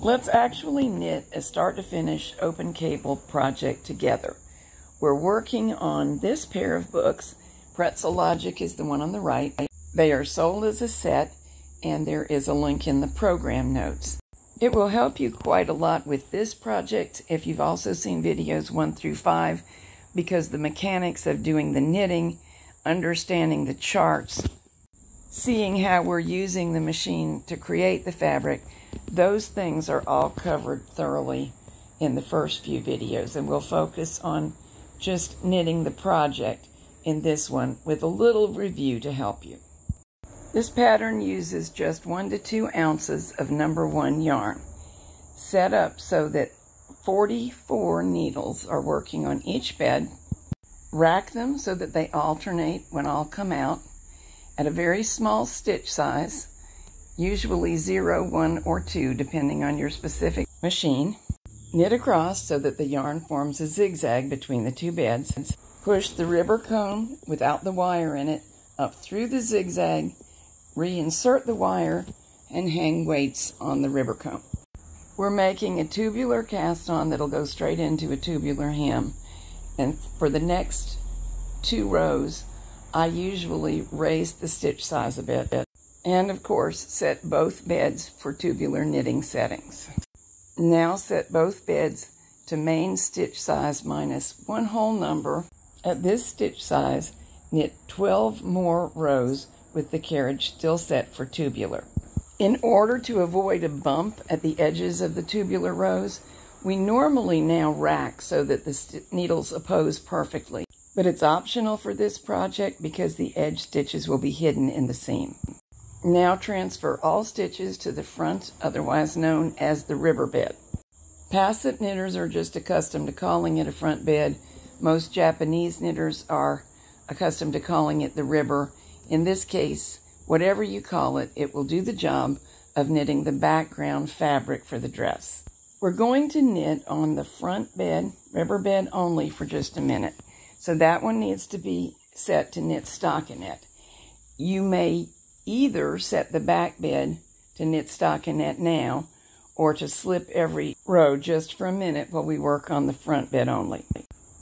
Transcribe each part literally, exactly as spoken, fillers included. Let's actually knit a start to finish open cable project together. We're working on this pair of books. Pretzel Logic is the one on the right. They are sold as a set, and there is a link in the program notes. It will help you quite a lot with this project if you've also seen videos one through five, because the mechanics of doing the knitting, understanding the charts, seeing how we're using the machine to create the fabric, those things are all covered thoroughly in the first few videos, and we'll focus on just knitting the project in this one with a little review to help you. This pattern uses just one to two ounces of number one yarn, set up so that forty-four needles are working on each bed. Rack them so that they alternate when all come out at a very small stitch size, usually zero, one, or two, depending on your specific machine. Knit across so that the yarn forms a zigzag between the two beds. Push the ribbon cone without the wire in it up through the zigzag, reinsert the wire, and hang weights on the ribbon cone. We're making a tubular cast on that'll go straight into a tubular hem, and for the next two rows I usually raise the stitch size a bit, and of course set both beds for tubular knitting settings. Now set both beds to main stitch size minus one whole number. At this stitch size, knit twelve more rows with the carriage still set for tubular. In order to avoid a bump at the edges of the tubular rows, we normally now rack so that the needles oppose perfectly, but it's optional for this project because the edge stitches will be hidden in the seam. Now transfer all stitches to the front, otherwise known as the ribbon bed. Passant knitters are just accustomed to calling it a front bed. Most Japanese knitters are accustomed to calling it the ribbon. In this case, whatever you call it, it will do the job of knitting the background fabric for the dress. We're going to knit on the front bed, ribbon bed only, for just a minute. So that one needs to be set to knit stockinette. You may either set the back bed to knit stockinette now, or to slip every row just for a minute while we work on the front bed only.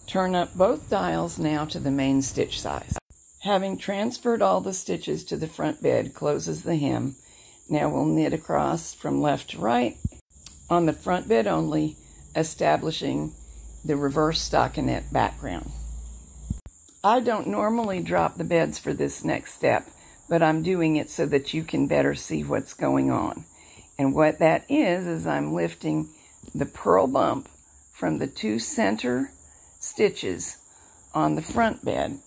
Turn up both dials now to the main stitch size. Having transferred all the stitches to the front bed closes the hem. Now we'll knit across from left to right on the front bed only, establishing the reverse stockinette background. I don't normally drop the beds for this next step, but I'm doing it so that you can better see what's going on. And what that is, is I'm lifting the purl bump from the two center stitches on the front bed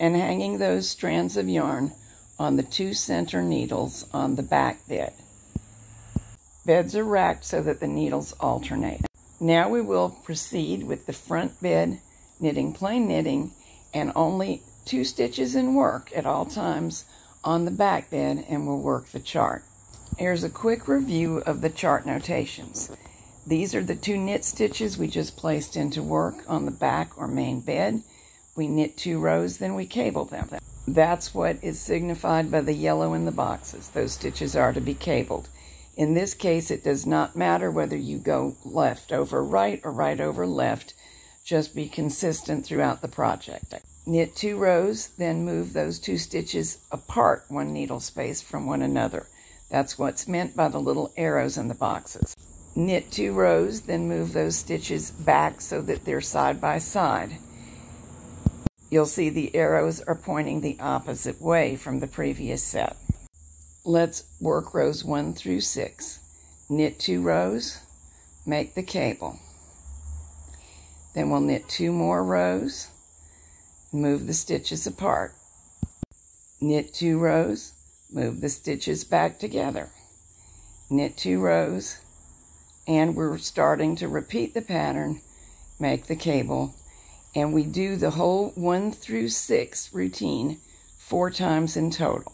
and hanging those strands of yarn on the two center needles on the back bed. Beds are racked so that the needles alternate. Now we will proceed with the front bed, knitting plain knitting, and only two stitches in work at all times on the back bed, and we'll work the chart. Here's a quick review of the chart notations. These are the two knit stitches we just placed into work on the back or main bed. We knit two rows, then we cable them. That's what is signified by the yellow in the boxes. Those stitches are to be cabled. In this case, it does not matter whether you go left over right or right over left. Just be consistent throughout the project. Knit two rows, then move those two stitches apart one needle space from one another. That's what's meant by the little arrows in the boxes. Knit two rows, then move those stitches back so that they're side by side. You'll see the arrows are pointing the opposite way from the previous set. Let's work rows one through six. Knit two rows, make the cable. Then we'll knit two more rows, move the stitches apart. Knit two rows, move the stitches back together. Knit two rows, and we're starting to repeat the pattern, make the cable, and we do the whole one through six routine four times in total.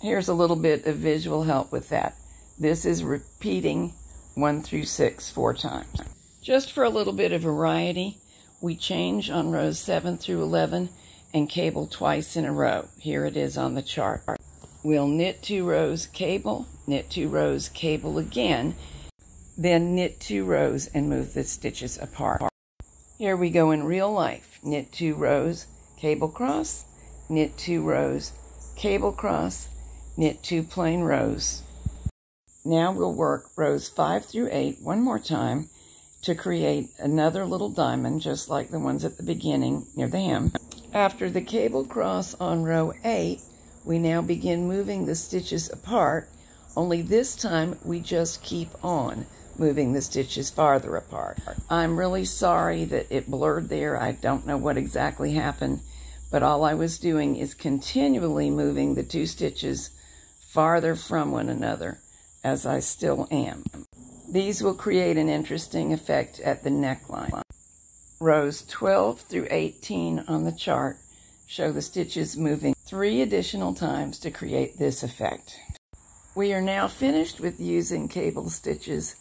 Here's a little bit of visual help with that. This is repeating one through six four times. Just for a little bit of variety, we change on rows seven through eleven and cable twice in a row. Here it is on the chart. We'll knit two rows, cable, knit two rows, cable again. Then knit two rows and move the stitches apart. Here we go in real life. Knit two rows, cable cross, knit two rows, cable cross, knit two plain rows. Now we'll work rows five through eight one more time to create another little diamond, just like the ones at the beginning near the hem. After the cable cross on row eight, we now begin moving the stitches apart, only this time we just keep on moving the stitches farther apart. I'm really sorry that it blurred there. I don't know what exactly happened, but all I was doing is continually moving the two stitches farther from one another, as I still am. These will create an interesting effect at the neckline. Rows twelve through eighteen on the chart show the stitches moving three additional times to create this effect. We are now finished with using cable stitches,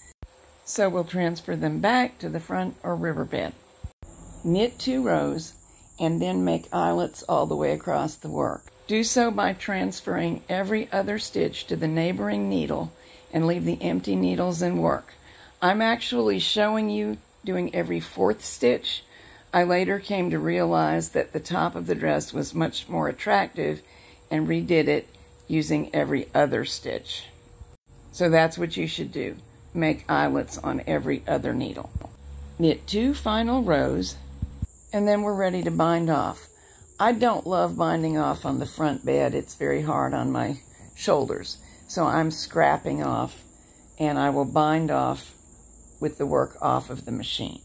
so we'll transfer them back to the front or riverbed. Knit two rows and then make eyelets all the way across the work. Do so by transferring every other stitch to the neighboring needle and leave the empty needles in work. I'm actually showing you doing every fourth stitch. I later came to realize that the top of the dress was much more attractive and redid it using every other stitch. So that's what you should do. Make eyelets on every other needle. Knit two final rows, and then we're ready to bind off. I don't love binding off on the front bed. It's very hard on my shoulders. So I'm scrapping off, and I will bind off with the work off of the machine.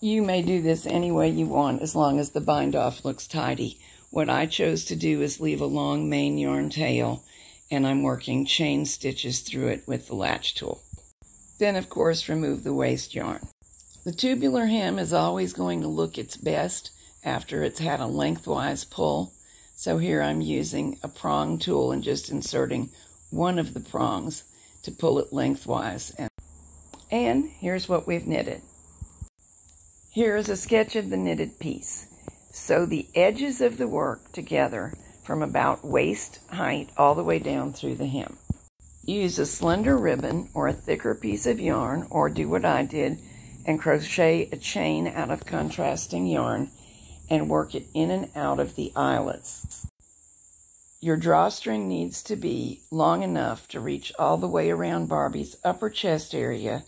You may do this any way you want as long as the bind off looks tidy. What I chose to do is leave a long main yarn tail, and I'm working chain stitches through it with the latch tool. Then, of course, remove the waist yarn. The tubular hem is always going to look its best after it's had a lengthwise pull. So here I'm using a prong tool and just inserting one of the prongs to pull it lengthwise. And, and here's what we've knitted. Here is a sketch of the knitted piece. Sew the edges of the work together from about waist height all the way down through the hem. Use a slender ribbon or a thicker piece of yarn, or do what I did and crochet a chain out of contrasting yarn and work it in and out of the eyelets. Your drawstring needs to be long enough to reach all the way around Barbie's upper chest area,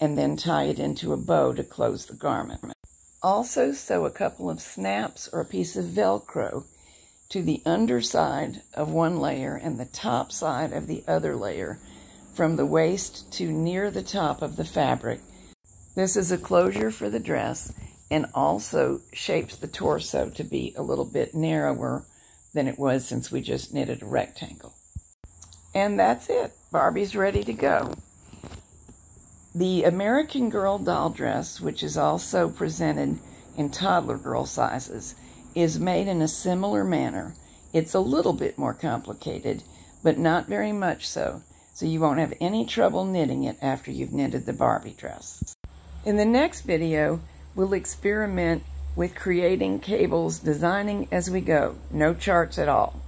and then tie it into a bow to close the garment. Also sew a couple of snaps or a piece of Velcro to the underside of one layer and the top side of the other layer from the waist to near the top of the fabric. This is a closure for the dress and also shapes the torso to be a little bit narrower than it was since we just knitted a rectangle. And that's it. Barbie's ready to go. The American Girl doll dress, which is also presented in toddler girl sizes, is made in a similar manner. It's a little bit more complicated, but not very much so, so you won't have any trouble knitting it after you've knitted the Barbie dress. In the next video, we'll experiment with creating cables, designing as we go. No charts at all.